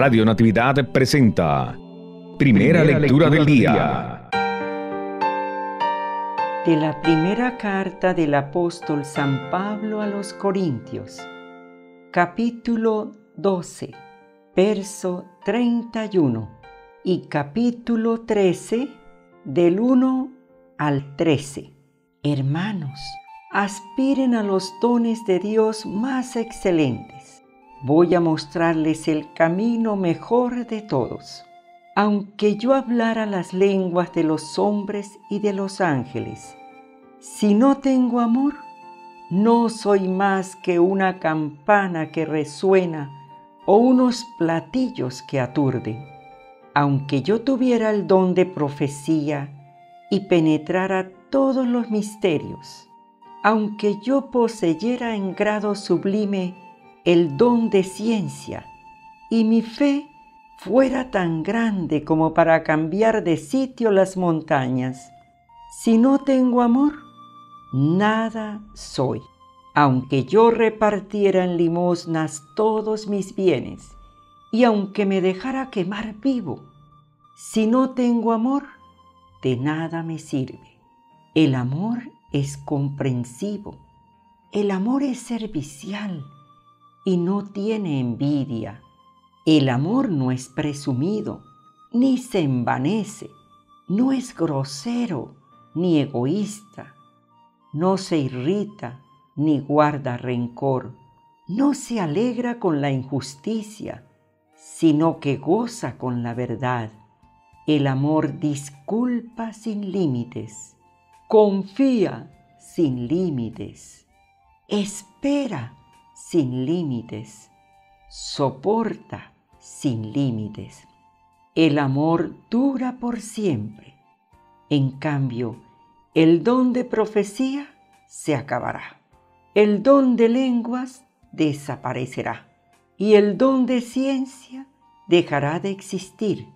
Radio Natividad presenta Primera lectura del día. De la Primera Carta del Apóstol San Pablo a los Corintios, capítulo 12, verso 31 y capítulo 13, del 1 al 13. Hermanos, aspiren a los dones de Dios más excelentes. Voy a mostrarles el camino mejor de todos. Aunque yo hablara las lenguas de los hombres y de los ángeles, si no tengo amor, no soy más que una campana que resuena o unos platillos que aturden. Aunque yo tuviera el don de profecía y penetrara todos los misterios, aunque yo poseyera en grado sublime el don de ciencia y mi fe fuera tan grande como para cambiar de sitio las montañas, si no tengo amor, nada soy. Aunque yo repartiera en limosnas todos mis bienes y aunque me dejara quemar vivo, si no tengo amor, de nada me sirve. El amor es comprensivo, el amor es servicial y no tiene envidia. El amor no es presumido, ni se envanece, no es grosero, ni egoísta, no se irrita, ni guarda rencor, no se alegra con la injusticia, sino que goza con la verdad. El amor disculpa sin límites, confía sin límites, espera sin límites, soporta sin límites. El amor dura por siempre. En cambio, el don de profecía se acabará. El don de lenguas desaparecerá. Y el don de ciencia dejará de existir,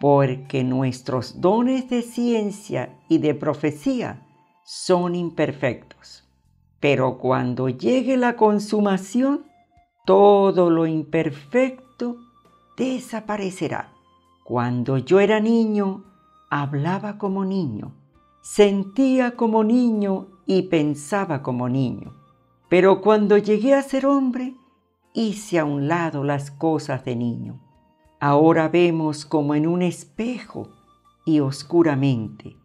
porque nuestros dones de ciencia y de profecía son imperfectos. Pero cuando llegue la consumación, todo lo imperfecto desaparecerá. Cuando yo era niño, hablaba como niño, sentía como niño y pensaba como niño. Pero cuando llegué a ser hombre, hice a un lado las cosas de niño. Ahora vemos como en un espejo y oscuramente,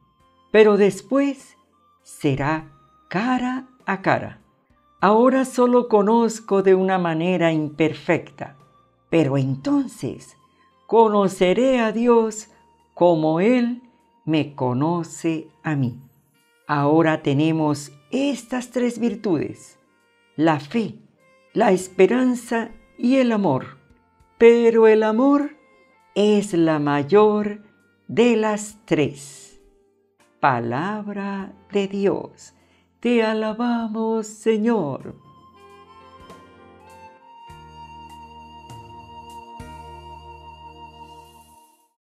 pero después será cara a cara. Ahora solo conozco de una manera imperfecta, pero entonces conoceré a Dios como Él me conoce a mí. Ahora tenemos estas tres virtudes: la fe, la esperanza y el amor. Pero el amor es la mayor de las tres. Palabra de Dios. Te alabamos, Señor.